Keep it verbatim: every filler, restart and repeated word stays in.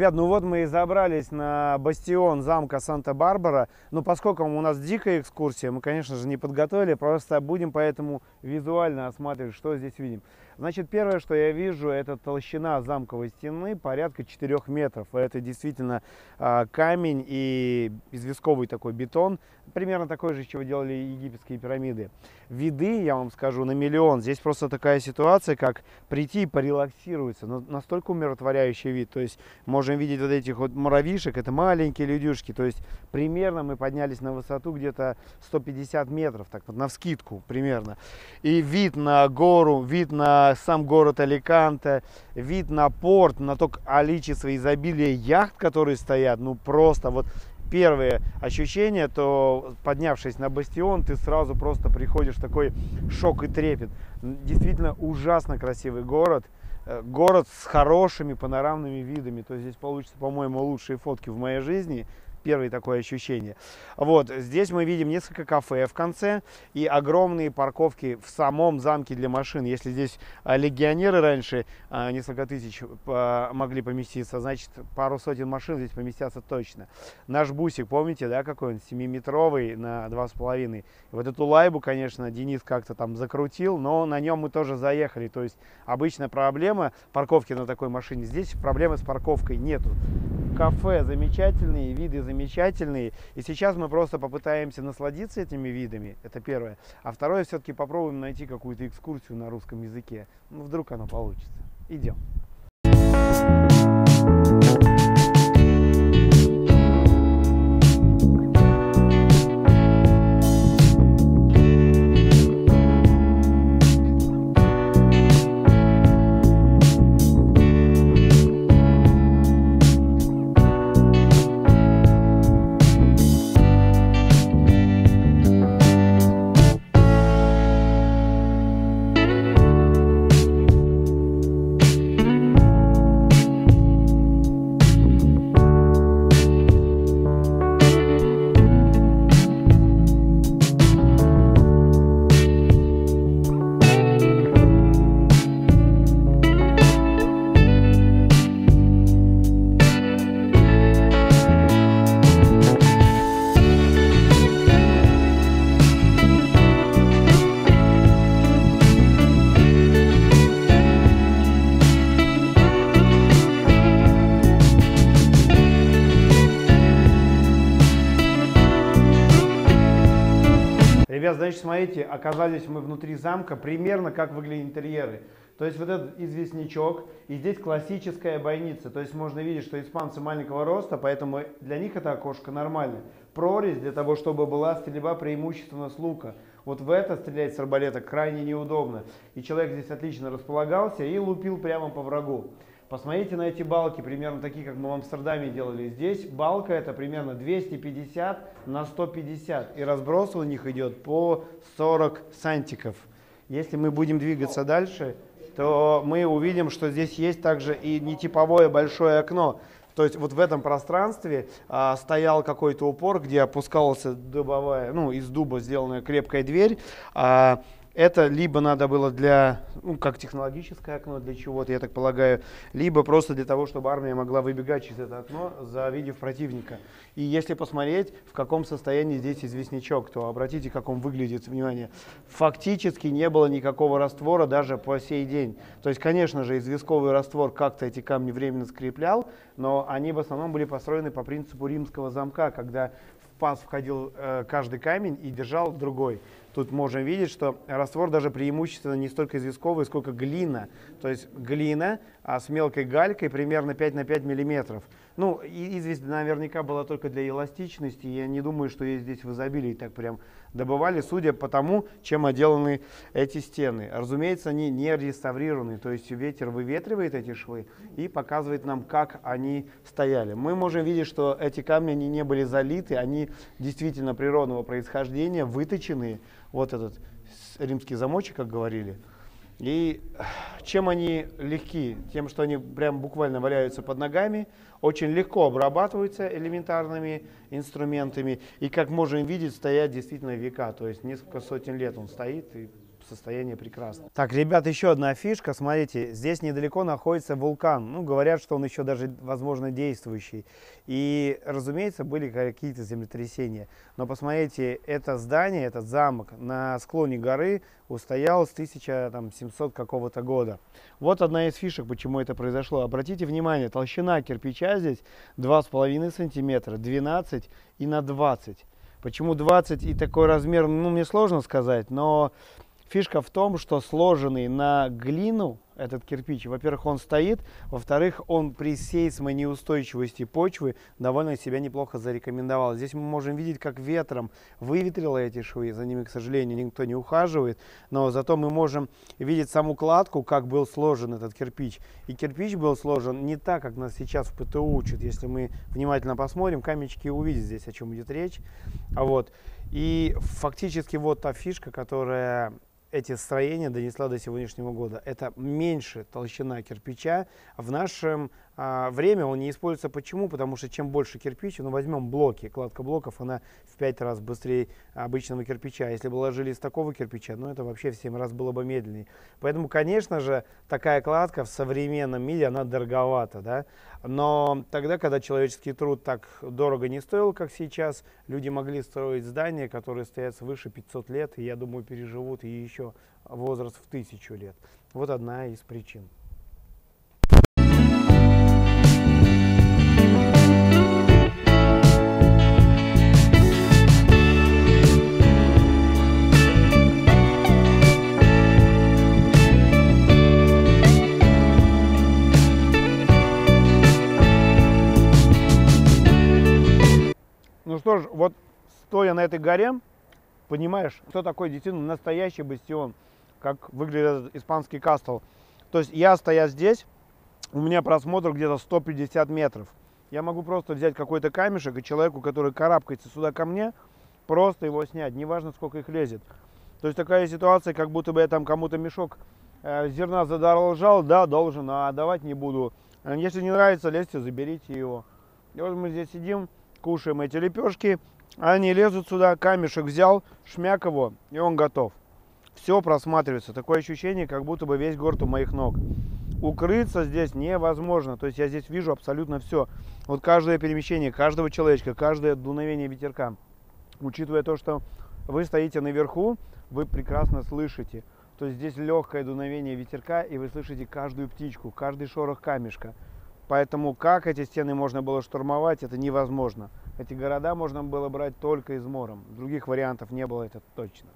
Ребят, ну вот мы и забрались на бастион замка Санта-Барбара. Но поскольку у нас дикая экскурсия, мы, конечно же, не подготовили. Просто будем поэтому визуально осматривать, что здесь видим. Значит, первое, что я вижу, это толщина замковой стены порядка четырёх метров. Это действительно э, камень и известковый такой бетон. Примерно такой же, чего делали египетские пирамиды. Виды, я вам скажу, на миллион. Здесь просто такая ситуация, как прийти и порелаксироваться. Но настолько умиротворяющий вид. То есть можем видеть вот этих вот муравьишек, это маленькие людюшки. То есть примерно мы поднялись на высоту где-то сто пятьдесят метров, так вот навскидку примерно. И вид на гору, вид на сам город Аликанте, вид на порт, на то количество изобилия яхт, которые стоят, ну просто вот... Первые ощущения, то поднявшись на бастион, ты сразу просто приходишь в такой шок и трепет. Действительно ужасно красивый город. Город с хорошими панорамными видами. То есть здесь получится, по-моему, лучшие фотки в моей жизни. Первое такое ощущение. Вот, здесь мы видим несколько кафе в конце и огромные парковки в самом замке для машин. Если здесь легионеры раньше несколько тысяч могли поместиться, значит, пару сотен машин здесь поместятся точно. Наш бусик, помните, да, какой он? семиметровый на два с половиной. Вот эту лайбу, конечно, Денис как-то там закрутил, но на нем мы тоже заехали. То есть обычная проблема парковки на такой машине. Здесь проблемы с парковкой нету. Кафе замечательные, виды замечательные. И сейчас мы просто попытаемся насладиться этими видами. Это первое. А второе, все-таки попробуем найти какую-то экскурсию на русском языке. Ну, вдруг оно получится. Идем. Ребят, значит, смотрите, оказались мы внутри замка, примерно как выглядят интерьеры. То есть вот этот известнячок, и здесь классическая бойница. То есть можно видеть, что испанцы маленького роста, поэтому для них это окошко нормально. Прорезь для того, чтобы была стрельба преимущественно с лука. Вот в это стрелять с арбалета крайне неудобно. И человек здесь отлично располагался и лупил прямо по врагу. Посмотрите на эти балки, примерно такие, как мы в Амстердаме делали. Здесь балка это примерно двести пятьдесят на сто пятьдесят. И разброс у них идет по сорок сантиков. Если мы будем двигаться дальше, то мы увидим, что здесь есть также и нетиповое большое окно. То есть вот в этом пространстве а, стоял какой-то упор, где опускалась дубовая, ну, из дуба сделанная крепкая дверь. А, Это либо надо было для, ну, как технологическое окно, для чего-то, я так полагаю, либо просто для того, чтобы армия могла выбегать через это окно, завидев противника. И если посмотреть, в каком состоянии здесь известнячок, то обратите, как он выглядит, внимание. Фактически не было никакого раствора даже по сей день. То есть, конечно же, известковый раствор как-то эти камни временно скреплял, но они в основном были построены по принципу римского замка, когда в паз входил э, каждый камень и держал другой. Тут можем видеть, что раствор даже преимущественно не столько известковый, сколько глина. То есть глина а с мелкой галькой примерно пять на пять миллиметров. Ну, известь наверняка была только для эластичности. Я не думаю, что ее здесь в изобилии так прям добывали, судя по тому, чем отделаны эти стены. Разумеется, они не реставрированы. То есть ветер выветривает эти швы и показывает нам, как они стояли. Мы можем видеть, что эти камни они не были залиты. Они действительно природного происхождения, выточенные. Вот этот римский замочек, как говорили. И чем они легки? Тем, что они прям буквально валяются под ногами, очень легко обрабатываются элементарными инструментами. И, как можем видеть, стоят действительно века, то есть несколько сотен лет он стоит и состояние прекрасное. Так, ребят, еще одна фишка. Смотрите, здесь недалеко находится вулкан. Ну, говорят, что он еще даже, возможно, действующий. И, разумеется, были какие-то землетрясения. Но посмотрите, это здание, этот замок на склоне горы устоял с тысяча семисотого какого-то года. Вот одна из фишек, почему это произошло. Обратите внимание, толщина кирпича здесь два с половиной сантиметра, двенадцать и на двадцать. Почему двадцать и такой размер, ну, мне сложно сказать, но фишка в том, что сложенный на глину этот кирпич, во-первых, он стоит, во-вторых, он при сейсмонеустойчивости почвы довольно себя неплохо зарекомендовал. Здесь мы можем видеть, как ветром выветрило эти швы, за ними, к сожалению, никто не ухаживает, но зато мы можем видеть саму кладку, как был сложен этот кирпич. И кирпич был сложен не так, как нас сейчас в ПТУ учат. Если мы внимательно посмотрим, каменщики увидят здесь, о чем идет речь. А вот. И фактически вот та фишка, которая... эти строения донесла до сегодняшнего года. Это меньше толщина кирпича. В наше а, время он не используется. Почему? Потому что чем больше кирпича, ну возьмем блоки, кладка блоков, она в пять раз быстрее обычного кирпича. Если бы ложили из такого кирпича, ну это вообще в семь раз было бы медленнее. Поэтому, конечно же, такая кладка в современном мире, она дороговата, да? Но тогда, когда человеческий труд так дорого не стоил, как сейчас, люди могли строить здания, которые стоят свыше пятисот лет, и, я думаю, переживут и еще возраст в тысячу лет. Вот одна из причин. Ну что ж, вот стоя на этой горе, понимаешь, кто такой действительно настоящий бастион, как выглядит этот испанский кастел. То есть я, стоя здесь, у меня просмотр где-то сто пятьдесят метров. Я могу просто взять какой-то камешек и человеку, который карабкается сюда ко мне, просто его снять, неважно, сколько их лезет. То есть такая ситуация, как будто бы я там кому-то мешок э, зерна задолжал, да, должен, а давать не буду. Если не нравится, лезьте, заберите его. И вот мы здесь сидим, кушаем эти лепешки. Они лезут сюда, камешек взял, шмяк его, и он готов. Все просматривается. Такое ощущение, как будто бы весь город у моих ног. Укрыться здесь невозможно. То есть я здесь вижу абсолютно все. Вот каждое перемещение, каждого человечка, каждое дуновение ветерка. Учитывая то, что вы стоите наверху, вы прекрасно слышите. То есть здесь легкое дуновение ветерка, и вы слышите каждую птичку, каждый шорох камешка. Поэтому как эти стены можно было штурмовать, это невозможно. Эти города можно было брать только измором. Других вариантов не было, это точно.